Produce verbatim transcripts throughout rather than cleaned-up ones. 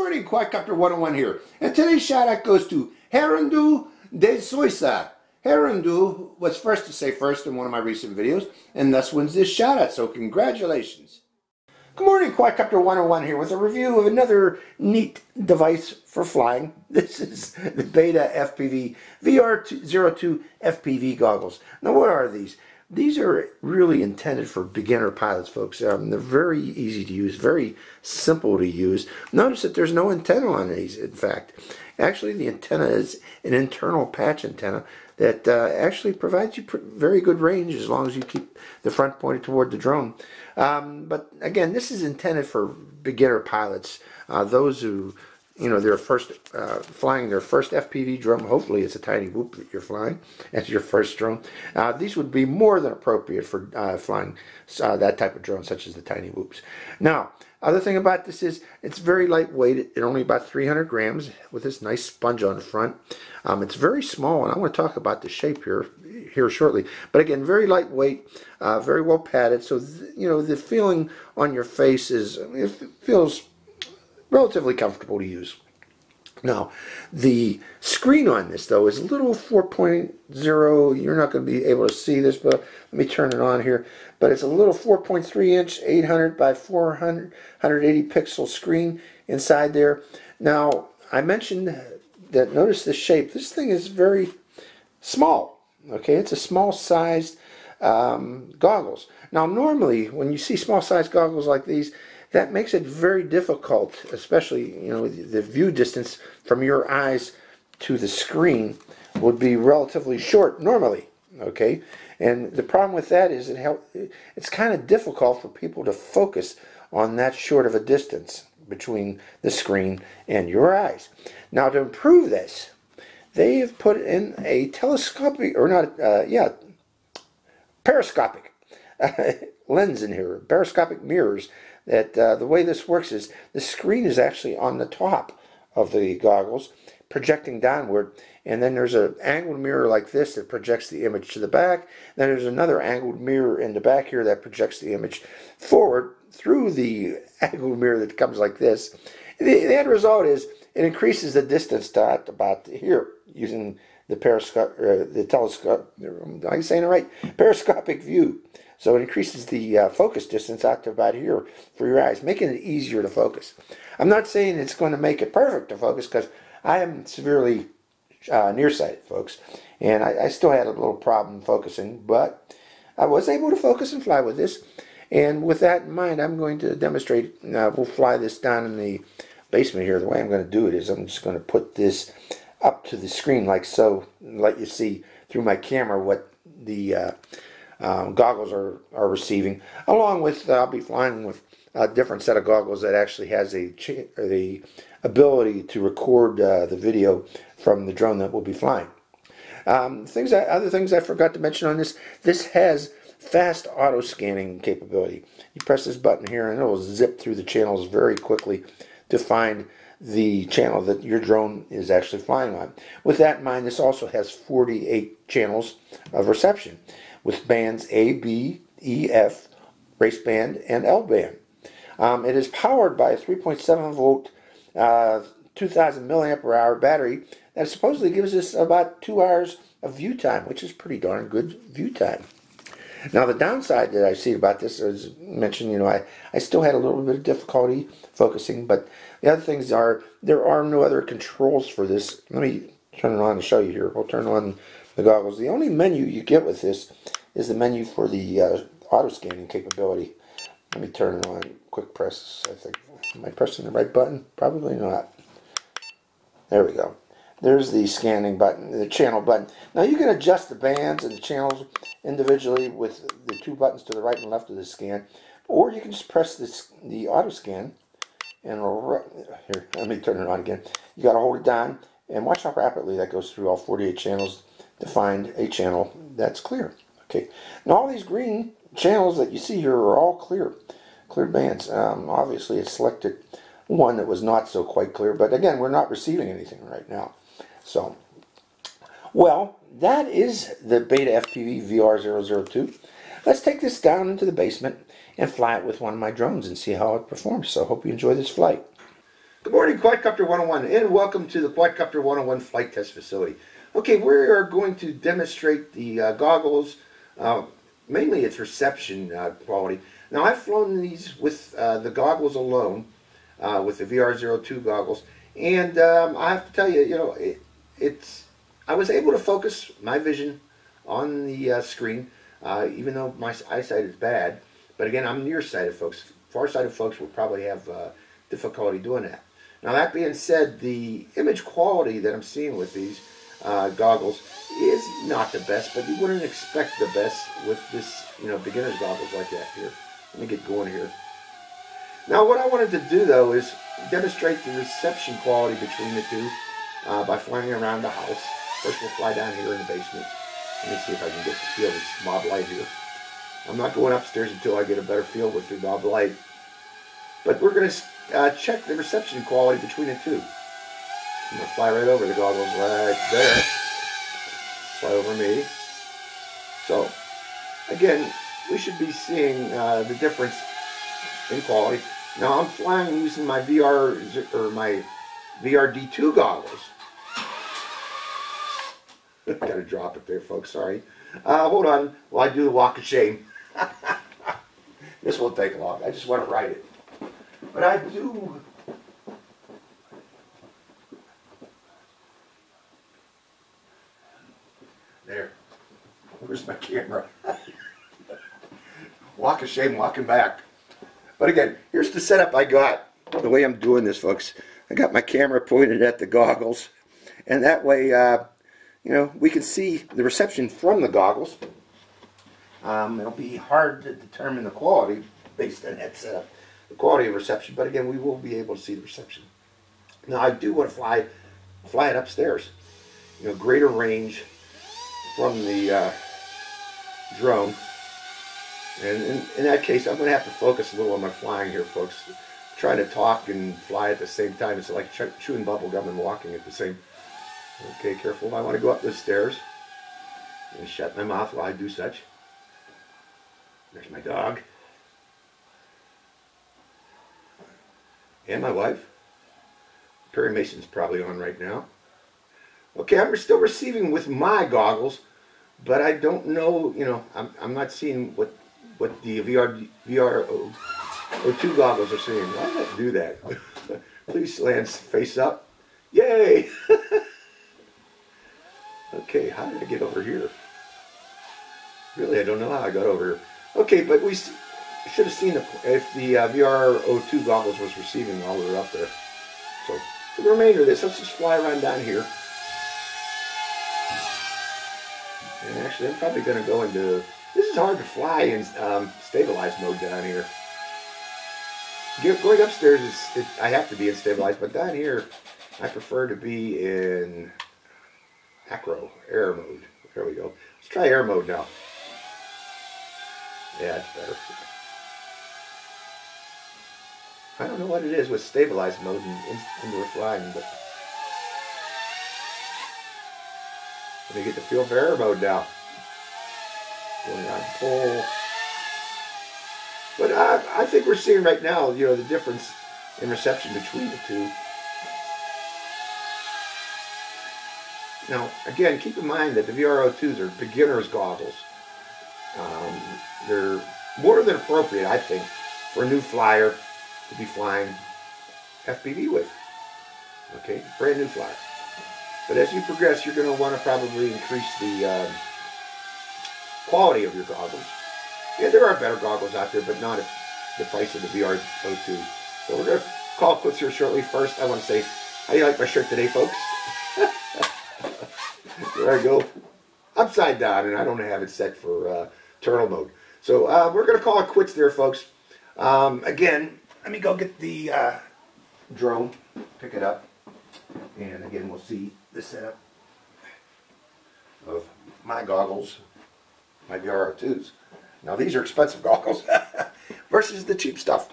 morning, Quadcopter one oh one here, and today's shout out goes to Herondu de Souza. Herondu was first to say first in one of my recent videos, and thus wins this shout out, so congratulations. Good morning, Quadcopter one oh one here with a review of another neat device for flying. This is the Beta F P V V R zero two F P V goggles. Now, what are these? These are really intended for beginner pilots, folks. Um, they're very easy to use, very simple to use. Notice that there's no antenna on these, in fact. Actually, the antenna is an internal patch antenna that uh, actually provides you pr very good range as long as you keep the front pointed toward the drone. Um, but again, this is intended for beginner pilots, uh, those who, you know, they're first uh, flying their first F P V drone. Hopefully it's a Tiny Whoop that you're flying as your first drone. Uh, these would be more than appropriate for uh, flying uh, that type of drone, such as the Tiny Whoops. Now, other thing about this is it's very lightweight. It's only about three hundred grams with this nice sponge on the front. Um, it's very small, and I want to talk about the shape here here shortly. But again, very lightweight, uh, very well padded. So, you know, the feeling on your face is, it feels relatively comfortable to use. Now, the screen on this, though, is a little four point oh. You're not going to be able to see this, but let me turn it on here. But it's a little four point three inch, eight hundred by four hundred, one hundred eighty pixel screen inside there. Now, I mentioned that, notice the shape. This thing is very small, okay? It's a small-sized um, goggles. Now, normally, when you see small-sized goggles like these, that makes it very difficult, especially, you know, the view distance from your eyes to the screen would be relatively short normally, okay? And the problem with that is it help, it's kind of difficult for people to focus on that short of a distance between the screen and your eyes. Now, to improve this, they have put in a telescopic, or not, uh, yeah, periscopic lens in here, periscopic mirrors. That uh, the way this works is the screen is actually on the top of the goggles, projecting downward, and then there's an angled mirror like this that projects the image to the back. Then there's another angled mirror in the back here that projects the image forward through the angled mirror that comes like this. The, the end result is it increases the distance to about here using the periscope, uh, the telescope. Am I saying it right? Periscopic view. So it increases the uh, focus distance out to about here for your eyes, making it easier to focus. I'm not saying it's going to make it perfect to focus, because I am severely uh, nearsighted, folks, and I, I still had a little problem focusing, but I was able to focus and fly with this. And with that in mind, I'm going to demonstrate. Uh, we'll fly this down in the basement here. The way I'm going to do it is I'm just going to put this up to the screen like so, and let you see through my camera what the uh, um, goggles are, are receiving, along with uh, I'll be flying with a different set of goggles that actually has a ch the ability to record uh, the video from the drone that we'll be flying. Um, things I, other things I forgot to mention on this, this has fast auto scanning capability. You press this button here and it will zip through the channels very quickly to find the channel that your drone is actually flying on. With that in mind, this also has forty-eight channels of reception with bands A, B, E, F, race band, and L band. Um, it is powered by a three point seven volt uh, two thousand milliamp hour battery that supposedly gives us about two hours of view time, which is pretty darn good view time. Now, the downside that I see about this, as mentioned, you know, I, I still had a little bit of difficulty focusing, but the other things are there are no other controls for this. Let me turn it on and show you here. We'll turn on the goggles. The only menu you get with this is the menu for the uh, auto-scanning capability. Let me turn it on. Quick press, I think. Am I pressing the right button? Probably not. There we go. There's the scanning button, the channel button. Now, you can adjust the bands and the channels individually with the two buttons to the right and left of the scan, or you can just press this, the auto scan, and it'll, here, let me turn it on again. You got to hold it down and watch how rapidly that goes through all forty-eight channels to find a channel that's clear. Okay. Now, all these green channels that you see here are all clear, clear bands. Um, obviously, it selected one that was not so quite clear, but again, we're not receiving anything right now. So, well, that is the Beta F P V V R zero zero two. Let's take this down into the basement and fly it with one of my drones and see how it performs. So, hope you enjoy this flight. Good morning, Quadcopter one oh one, and welcome to the Quadcopter one oh one Flight Test Facility. Okay, we are going to demonstrate the uh, goggles, uh, mainly its reception uh, quality. Now, I've flown these with uh, the goggles alone, uh, with the V R zero two goggles, and um, I have to tell you, you know, it, it's I was able to focus my vision on the uh, screen, uh, even though my eyesight is bad. But again, I'm nearsighted, folks. Farsighted folks will probably have uh, difficulty doing that. Now, that being said, the image quality that I'm seeing with these uh, goggles is not the best, but you wouldn't expect the best with this, you know, beginner's goggles like that. Here, let me get going here. Now, what I wanted to do, though, is demonstrate the reception quality between the two uh, by flying around the house. First, we'll fly down here in the basement. Let me see if I can get the feel of this mob light here. I'm not going upstairs until I get a better feel with the mob light. But we're going to uh, check the reception quality between the two. I'm going to fly right over the goggles right there. Fly over me. So, again, we should be seeing uh, the difference in quality. Now, I'm flying using my V R or my V R D two goggles. Gotta drop it there, folks. Sorry. Uh, hold on while I do the walk of shame. This won't take long. I just want to write it. But I do. There. Where's my camera? Walk of shame, walking back. But again, here's the setup I got. The way I'm doing this, folks. I got my camera pointed at the goggles. And that way, uh, you know, we can see the reception from the goggles. Um, it'll be hard to determine the quality based on that setup, the quality of reception, but again, we will be able to see the reception. Now, I do want to fly, fly it upstairs. You know, greater range from the uh, drone. And in, in that case, I'm going to have to focus a little on my flying here, folks. I'm trying to talk and fly at the same time. It's like ch chewing bubble gum and walking at the same time. Okay, careful. I want to go up the stairs and shut my mouth while I do such. There's my dog. And my wife. Perry Mason's probably on right now. Okay, I'm still receiving with my goggles, but I don't know, you know, I'm, I'm not seeing what, what the V R zero two goggles are seeing. Why did I do that? Please land face up. Yay! Okay, how did I get over here? Really, I don't know how I got over here. Okay, but we should have seen if the uh, V R zero two goggles was receiving all the way up there. So, for the remainder of this, let's just fly around down here. And actually, I'm probably going to go into... This is hard to fly in um, stabilized mode down here. Going upstairs, is it, I have to be in stabilized, but down here, I prefer to be in... Acro, air mode. There we go. Let's try air mode now. Yeah, that's better. I don't know what it is with stabilized mode and indoor flying, but let me get the feel for air mode now. Going on full. But I, I think we're seeing right now, you know, the difference in reception between the two. Now, again, keep in mind that the V R zero twos are beginner's goggles. Um, they're more than appropriate, I think, for a new flyer to be flying F P V with. Okay, brand new flyer. But as you progress, you're going to want to probably increase the um, quality of your goggles. Yeah, there are better goggles out there, but not at the price of the V R zero two. So we're going to call quits here shortly. First, I want to say, how do you like my shirt today, folks? There I go, upside down, and I don't have it set for uh, turtle mode. So uh, we're going to call it quits there, folks. Um, again, let me go get the uh, drone, pick it up, and again, we'll see the setup of my goggles, my V R zero twos. Now, these are expensive goggles versus the cheap stuff.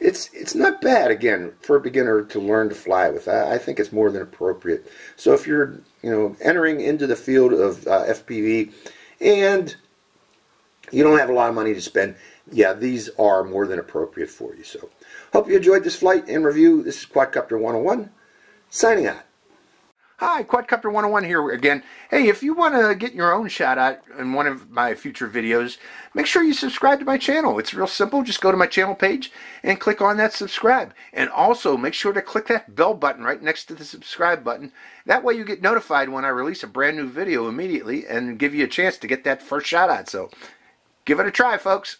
It's, it's not bad, again, for a beginner to learn to fly with. I, I think it's more than appropriate. So if you're, you know, entering into the field of uh, F P V and you don't have a lot of money to spend, yeah, these are more than appropriate for you. So hope you enjoyed this flight and review. This is Quadcopter one oh one, signing out. Hi, Quadcopter one oh one here again. Hey, if you want to get your own shout out in one of my future videos, make sure you subscribe to my channel. It's real simple. Just go to my channel page and click on that subscribe. And also make sure to click that bell button right next to the subscribe button. That way you get notified when I release a brand new video immediately and give you a chance to get that first shout out. So give it a try, folks.